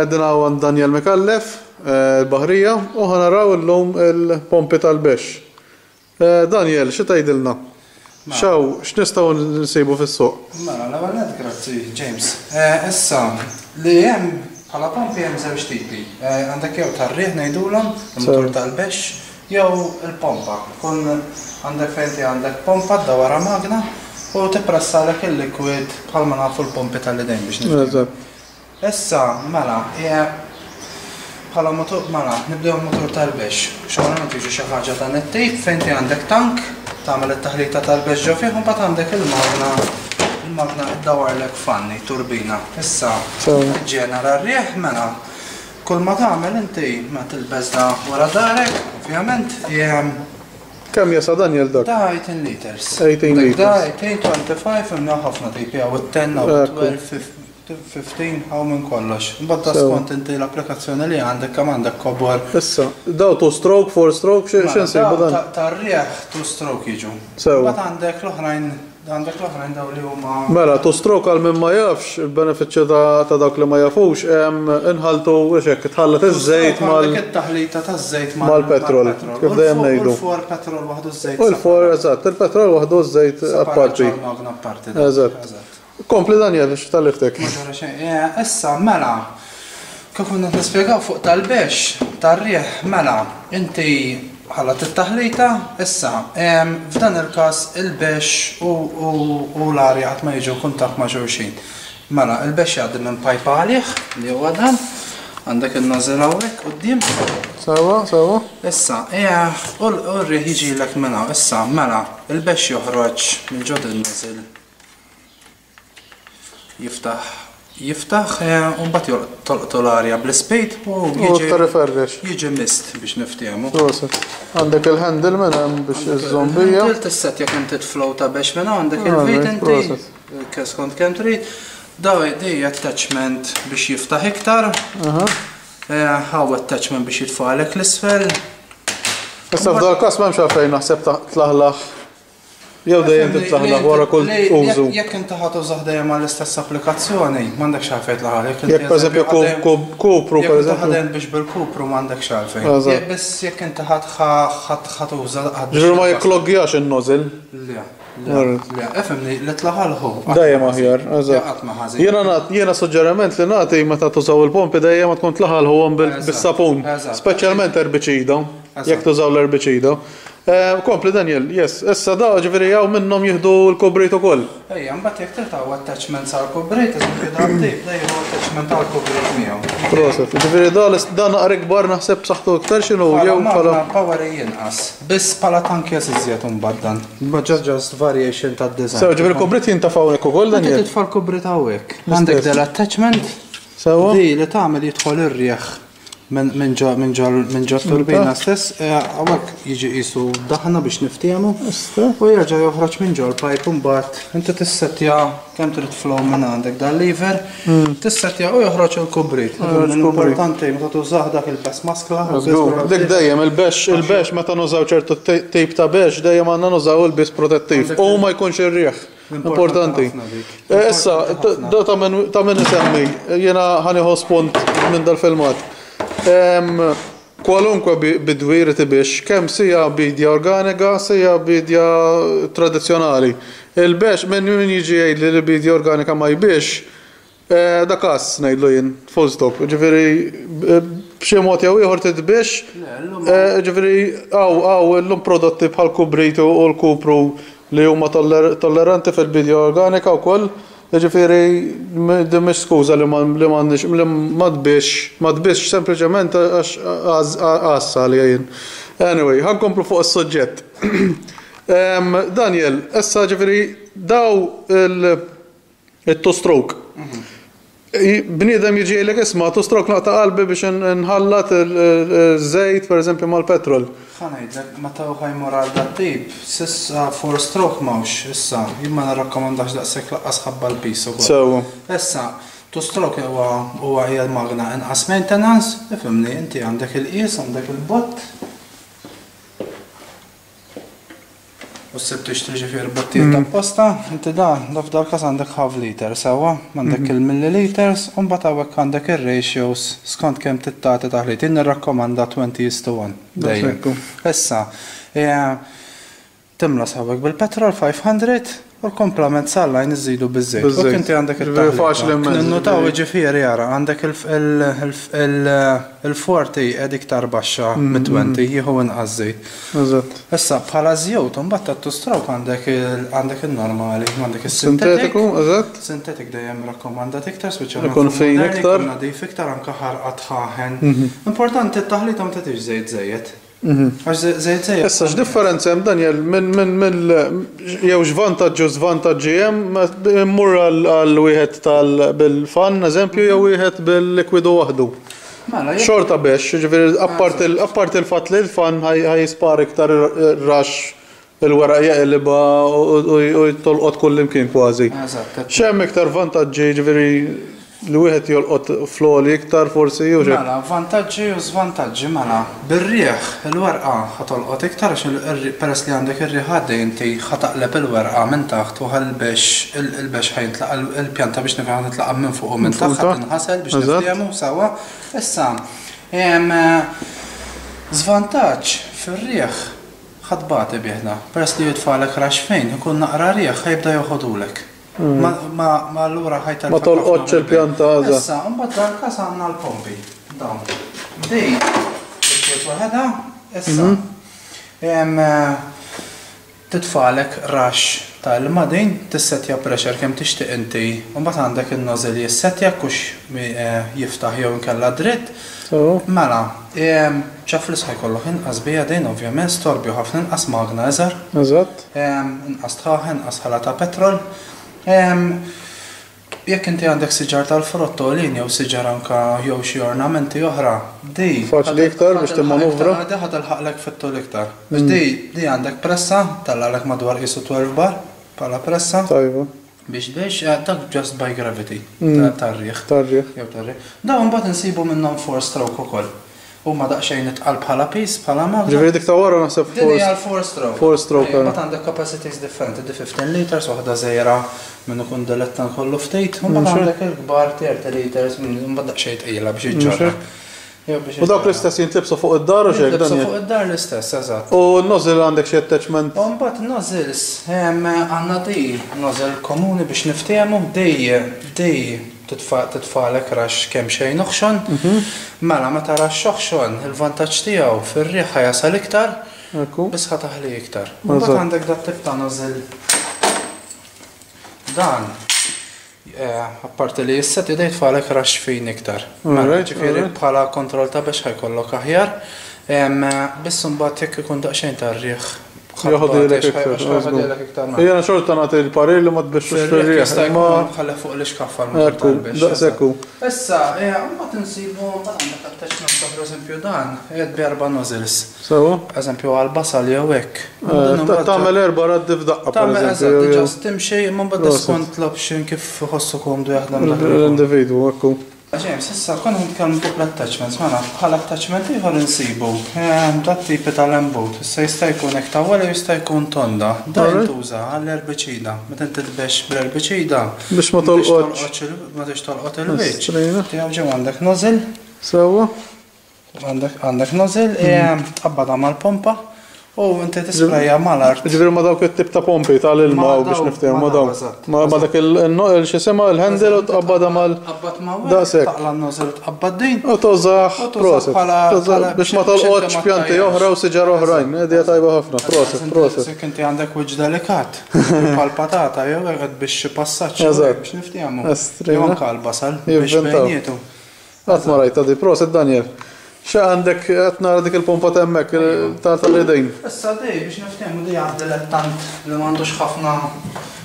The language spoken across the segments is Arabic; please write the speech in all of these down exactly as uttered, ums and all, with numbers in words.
قدنا ون دانيال مكلف البحرية وهنراو اللوم البومبي تالبش. دانيال شو تايدلنا؟ شو شنستو نسيبو في السوق؟ ما أنا ولا ذكرت جيمس. السام ليام على بومبي هم زوج تيبي. عندك يو تاريخ نيدولم الموتور تالبش يو البومبا. كون عندك فينتي عندك بومبا دوارة ماجنا وتبرسها لك الليكويد بحال ما نعرفو البومبي تاليدين باش نفهم. إسا مالا هي بحالا موتور مالا نبداو الموتور تاع البيش، شغل نتيجو شي حاجة تاع التيب فين تي عندك تانك تعمل التحليطة تاع البيش جا فيه ومبعد عندك الماكنة، الماكنة تدور لك فاني توربينة، إسا جينا للريح مالا كل ما تعمل انتي ما تلبس دا ورا دارك اوفيامنت هي كم يا سا دانيال داك؟ دا ثمانية عشر لتر، ثمانية عشر لتر، دا ثمانية وعشرين خمسة منا حفنا تيبيها و عشرة و اثناش خمسطاش هاو من كلش نبدا سكونت انت الابليكاسيون اللي عندك كم عندك كبر هسه داو تو ستروك فور ستروك شو نسيبو دا تاع الريح تو ستروك يجو نبدا عندك الاخرين عندك الاخرين داو اللي هما مالا تو ستروك على ما يافش البنفيت تاع تاع داك اللي ما يافوش ام انهالتو واش هكا تحلط الزيت مال عندك التحليطه تاع الزيت مال البترول كيف دايما يدو الفور بترول وحده الزيت الفور زات البترول وحده الزيت ابارتي زات كومبلي دانيال شو تالفتك؟ هسا مالا كيف كنا نسبيقاو فوق تاع البيش تاع الريح مالا انتي حلت التحليطة هسا فدان الكاس البيش و و و العريات ما يجو كونتاك ماجوشين مالا البيش يعدي من بايب عليك اللي هو دان عندك النازل هاوليك قديم سوا سوا هسا ايه والريح يجي لك منها هسا مالا البيش يخرج من جود النازل يفتح يفتح ومبات يطلقوا الاريا بالسبيد ويجي يجي مست باش نفتهمو عندك الهندل من باش الزومبيه الهندل تسات ياك انت تفلوطا باش من عندك الفيت انت كاس كونت كانتري داوي دي اتاتشمنت باش يفتح اكثر اها هاو اتاتشمنت باش يدفع لك للسفل بس في الكاس ما مشى فين حسب تلهلخ يا دايم تتلهلغ ورا كل اوزو ياك انت حتوزع دايم على الاستاس ابليكاسيوني ما عندكش عارفه تلهلغ ياك بزاف كو كو كو برو بزاف دايم باش بالكو برو ما عندكش عارفه بس ياك انت حت خط خط وزاد غير ما يكلوقياش النوزل لا لا لا افهمني لا تلهلغ دايم اهيار يلا انا يلا سجرمنت لناتي متى توزع البومب دايم ما تكون تلهلغ هو بالصابون سبيشالمنت اربيتشيدو ياك توزع الاربيتشيدو كومبلي دانيال يس هسا دا ġifieri jaw minnhom jieħdu l-kubriet ukoll. Ejja, mbagħad jekk tiltaw attachment sal-kubriet iżgħu daqtib dejjem attachment tal-kubriet miegħu. Proset, ġifieri da da naqra kbar naħseb saħħtu iktar x'inhu jew bħala power jinqas. Biss bħala tank jas iżjed imbagħad dan. Just just variation tad-design. Sew ġifieri l-kubriet jintafgħu hekk ukoll Daniel. Inti tidfal kubriet hawnhekk. Għandek dan attachment. Sewwa. Di li tagħmel jidħol ir-rieħ. من من جا من جا من جا التوربينة استس عوك يجي يسو ضحنا باش نفتيمو ويرجع يخرج من جا البايب ومبات انت تستيا كم تريد فلو من عندك دا الليفر تستيا ويخرج الكبريت الامبورتانتي متى توزع داك الباس ماسك له داك دايما الباش الباش متى نوزعو ċertu tejb ta' bex dejjem għandna nużaw il-biss protettiv u ma jkunx ir-rieħ importanti. Issa da ta' min isemmi jiena ħanieħu spunt minn dal-filmat. Kwalunkwe bidwir tibix, kemm sija bidja organika, sija bidja tradizzjonali. Il-bex minn min jiġi jgħidli li bidja organika ma jbiex, da kass ngħidlu jien, full stop. Ġifieri b'xi mod jew ieħor titbix, ġifieri hawn hawn illum prodotti bħal kubritu u l-kupru li huma tolleranti fil-bidja organika wkoll. Ġifieri mhix skuża li ma tbiex ma tbiex sempliċement għax għassa li jien. Anyway, ħankomplu fuq is-suġġett. Daniel, issa ġifieri daw it-two-stroke. Bniedem jiġi jgħidlek isma' two-stroke naqta' qalbi biex inħallat iż-żejt pereżempju mal-petrol. Ħa ngħidlek meta ħajmur għal dat-tip, s'issa four-stroke m'hawnx issa, jien ma nirrakkomandax daqshekk laqqas ħabba l-pis ukoll. Sewwa. Issa two-stroke huwa huwa hija l-magna inqas maintenance, ifhimni inti għandek il-qies, għandek il-bott. والسبتش تجي فيه البطيخ تاع باستا. انت دا داركاس عندك هاف ليتر سوا، عندك المليليترز ومن بعد هاوك عندك الريشيوز سكونت كم تتعطي تحليت. نركوماندا عشرين واحد دايما. هسا تملص هاوك بالبترول خمسمية والكومبلمنت صار لاين نزيدو بالزيت. وكنت عندك التحليت النوتاو يجي فيه ريارة عندك الفورتي هذيك تاع ربعشا من عشرين هي هو نقص زيت. بالضبط. هسا بحالا زيوت ومن بعد تستروك عندك عندك النورمالي عندك السنتيتيك. السنتيتيك دايما ريكوماندات اكثر سويتش يكون فين اكثر نظيف اكثر انكحر اطحاحن. امبورتانت التحليت ما تاتيش زيت زيت. واش زيت زيت هسا اش ديفرنسا دانيال من من من يا واش فانتاج وز فانتاج مور الويهات تاع بالفان ازامبيو يا ويهات بالليكويد وحده شورطه باش جيفير ابارت ابارت الفات للفان هاي هاي سبار اكثر الراش الورقيه اللي با ويطلقط كل يمكن كوازي شام اكثر فانتاج جيفير الويهات يلقط فلو لي اكثر فرصي وجا لا فانتاجي وزفانتاجي معنا بالريح الورقه حتلقط اكثر بارس لي عندك الريح هذا انت خطا لا بالورقه من تحت وهل باش الباش حيطلع البيانتا باش نفهم نطلع من فوق ومن تحت نحصل باش نفهموا سوا. هسا اما زفانتاج في الريح خطبات بهنا بارس لي يدفع لك راش فين يكون نقرا ريح يبدا ياخذولك ما ما ما لورا هاي تاع ما طلقتش البيانتا هذا. هسا من بعد داركاس عندنا البومبي داون دي هذا. هسا اما تدفع لك راش تاع المادين تستيا بريشر كم تشتي انتي ومن بعد عندك النوزل يستيا كوش يفتح يوم كان لا دريت مالا ام شافلس هاي كلو هن از بيادين اوفيامن ستور بيو هافن اس ماغنايزر بالضبط ام استراهن اسحلاتا بترول. ام ياك انت عندك سيجار تاع الفروتولين يا سيجار انكا يو شي اورنامنتي اخرى دي فاشلي اكثر باش تمانوفرا هذا هذا الحق لك في الطول اكثر باش دي دي عندك برسا طلع لك مدوار ايسو اثنا عشر بار بالا برسا طيب باش باش عندك جاست باي جرافيتي تاع الريخ تاع الريخ يا تاع الريخ دا من بعد نسيبو منهم فور ستروك وكل وما داش ينتقل بحالا بيس بحالا ما جريدك تصور نحسب فور ستروك فور ستروك بات عندك كاباسيتيز ديفرنت دي خمسطاش لتر وحده زايره من يكون دلتان كله فتيت وما عندك الكبار تاع ثلاثة لتر ما داش يتقيلها باش يتجرب ودوك الاستاس ينتلبسوا فوق الدار وجاك دانيال ينتلبسوا فوق الدار الاستاس ازات والنوزل عندك شي اتاتشمنت ومن بعد النوزل عندنا دي نوزل كوموني باش نفتهمو دي دي تدفع تدفع لك راش كم شي نخشن مالا ما تراش شخشن الفانتاج تاعو في الريحه يصل اكثر بس خطا لي اكثر. ومن بعد عندك دا تقطع نوزل دان ابارت لي الست يدا يدفع لك راش فين اكثر مالا جيفيري بحالا كنترول تاع باش هيكلك اخيار اما بس من بعد هيك يكون داشين تاع الريح ياخذ لك اكثر. هي انا شرطه نعطي الباريل اللي ما تبشش الريح ما خليها فوق الشكافه المطلوب باش هسا اما تنسيبو عندك تشنو تاع زمبيودان هاد باربا نوزلس سوا زمبيو على البصل يا ويك تعمل اربع رد في دقه تعمل جاست تمشي من بعد تكون تلوبشن كيف خصكم دو يخدم الانديفيدو هاكم جيمس. هسا كنا نتكلمو على التاتشمنت معنا بحال التاتشمنت اللي غنسيبو دا تيب تاع لامبوت هسا يستا يكون هكا ولا يستا يكون طوندا دا نتوزع على البتشيدا ما تنتبهش بالبتشيدا باش ما تلقطش ما تشطلقط البيتش تيجي عندك نوزل سوا عندك عندك نوزل تقبضها مع البومبا او انت تسبرايا مع الارت جيبوا ما داك التيب تاع بومبي تاع الماء باش نفتهم ما داك ما داك النوع شو اسمه الهندل وتقبضها مال قبض ماء داسك طلع النوزل تقبضين وتوزح بروسس باش ما طلقوتش بيانتي اخرى وسجاره اخرين هذه طيبه هفنا بروسس بروسس كنت عندك وجده لكات بالبطاطا يا غد باش باساتش باش نفتهمو يوم قال البصل باش بينيتو اثمريت هذه بروسس دانيال شا عندك عطنا هذيك البومبا تماك تاع اليدين هسا دي باش نفتهمو دي عبد الطنط اللي ما عندوش خافنا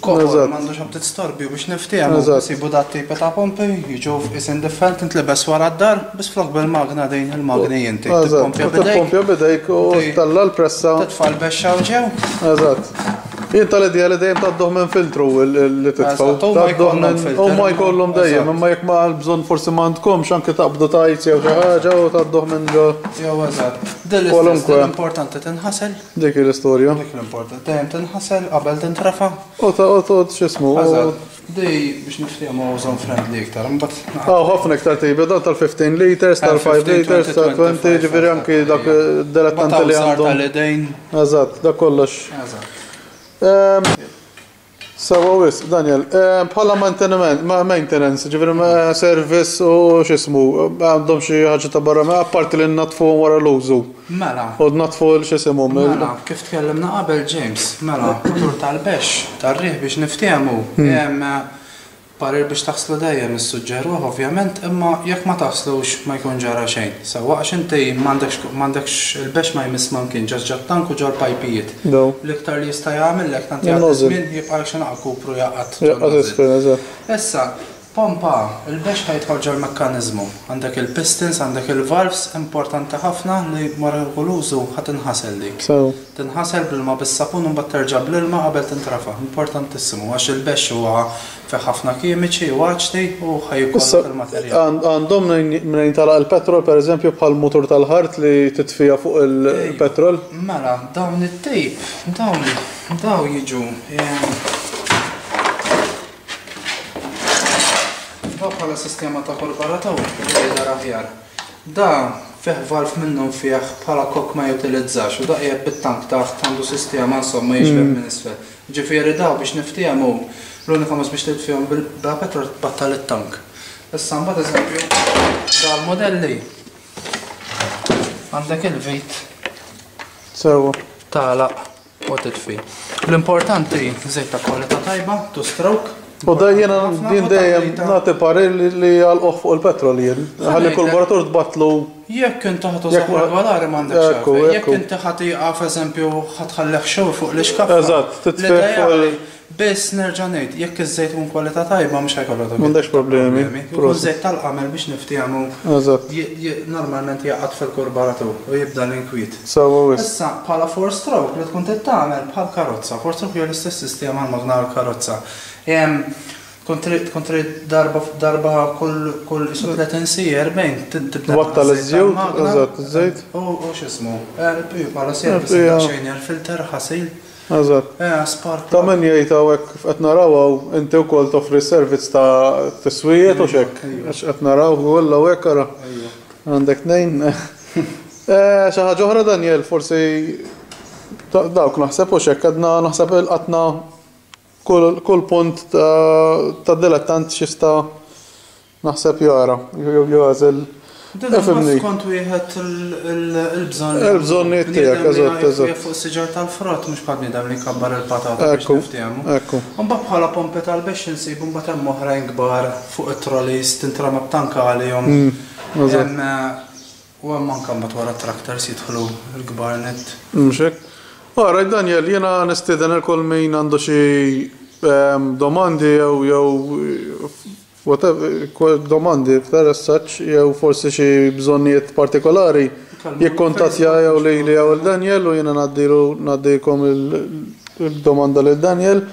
كوبر ما عندوش حبت ستوربي باش نفتهمو نسيبو دا تيب تاع بومبي يجوف اس ان دفالت نتلبس ورا الدار بس فلوق بالماغنا داين الماغني انت البومبا بدايك البومبا بدايك وطلع البريسا تدفع الباشا وجاو. يطلع ديالي دايم تضوه من فلترو اللي تتفوت تضوه من او ما يكون لهم دايم اما ياك ما بزون فرصه ما عندكمش انك تقبضوا تايتي او شي حاجه وتضوه من جو يا وزاد ده الامبورطانت تنحصل ديك الستوريا ديك الامبورطانت دايم تنحصل قبل تنترفع او تو شو اسمه دي باش نفتيها موزون فريندلي اكثر من بعد اه خفنا اكثر تيبدا تاع خمسطاش لتر تاع خمسة لتر تاع عشرين جيفيري انكي داك الدلاتانت اللي عندهم ازات دا كلش ازات ام سواويس دانيال بحالا مانتينمنت ما مانتيننس جيفيري سيرفيس او شو اسمه عندهم شي حاجه تاع برا ما ابارت اللي نطفوا ورا لوزو مالا ونطفوا شو اسمهم مالا كيف تكلمنا قبل جيمس مالا الكتور تاع الباش تاع الريح باش نفتهمو يا اما بارير باش تغسلو داير من السجار اوفيامنت اما ياك ما تغسلوش ما يكون جرى شيء سواء انتي ما عندكش ما عندكش الباش ما يمس ممكن جات جات طنك وجار بايبيت الكتر اللي يستا يعمل لك تنتي عزمين يبقى شنو عكوبرو يقط يقط هسا بومبا الباش هيدخل جا الميكانيزمو عندك البيستنس عندك الفالفز امبورطانت ħafna li مرة الغلوزو حتنحصل ديك so. تنحصل بالما بالصابون ومبا ترجع بالما قبل تنترفع امبورطانت اسمو واش الباش هو في ħafna كيميتشي واجتي وخيكون so. الماتيريال عندهم منين ترى البترول بار اكزامبيو بحال الموتور تاع الهارت اللي تدفيها فوق البترول مالا داون التيب داون داو يجو بحالا سيستيما تاع كورباراتور اللي دارها فيها دا فيه فالف منهم فيه بحالا كوك ما يوتيليزاش ودا هي بالتانك تاع عندو سيستيما نصب ما يشبه من اسفل جيفيري دا باش نفتيهم لون خمس باش تلد فيهم بالباتر تبطل التانك بس عم بدا زعما دا الموديل لي عندك الفيت تساوي تعلق وتطفي الامبورطانتي زيت تاع كواليتي طايبه تو ستروك وده هنا دين دايم نعطي باريل اللي يلقوه فوق البترول يعني هل كولبراتور تبطلوا ياك انت هتوصفوا الدولار ما عندكش ياك انت خطيئه فازمبيو هتخليك شوف فوق الشكاف ازات تتفق بس نرجع نيت ياك الزيتون كواليتي طايبه مش هيك ما عندكش بروبليمي والزيت تاع القمل باش نفتيعمو ازات نورمالمنت يقعد في الكولبراتور ويبدا لينكويت سوا هسا بحالا فور ستروك اللي تكون تتعمل بحال كاروتسا فور ستروك هي الاستيس سيستيم مع المغناطيس الكاروتسا ام كنت كنت ضربه ضربه كل كل ثلاثين سي أربعين تبدا تبطل الزيوت ازات الزيت او شو اسمه البي بحالا سيرفيس عشان الفلتر حصيل ازات اه سبارك ثمانية تاوك فقت نراو انت وكل توفري سيرفيس تاع التسويق وشك اش قد نراو ولا وكره ايوه عندك اثنين اه شحال جوهره دانيال فرسي داوك نحسب وشك قدنا نحسب القطنا كل كل بونت تاع ديلاتانت شيستا نحسب يارا يوازل فهمني كنت ويهات البزون البزون تاعك ازات ازات فوق السجار تاع الفرات مش قادني دام لي كبر البطاطا باش نفتيهم اكو ومبا بحالا بومبي تاع الباش نسيبو مبا تاع مهرين كبار فوق التروليس تنترا ما بطنكا عليهم اما وما نكمبط ورا التراكتر سيدخلوا الكبار نت مش هيك اه دانيال ينا نستدن الكل مين عنده شي دوماندي او يو وات دوماندي فتر ساتش يو فورسي شي بزونيت بارتيكولاري يكونتاتيا يو ليلي او دانيال وينا ناديرو ناديكم الدوماندا لدانيال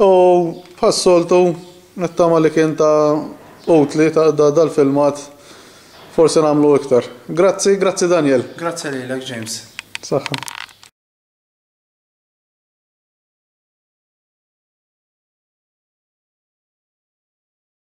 او فاسولتو نتاما اللي كان تاع اوتليت هذا الفيلمات فورسي نعملو اكثر. جراتسي جراتسي دانيال. جراتسي ليلك جيمس. صح.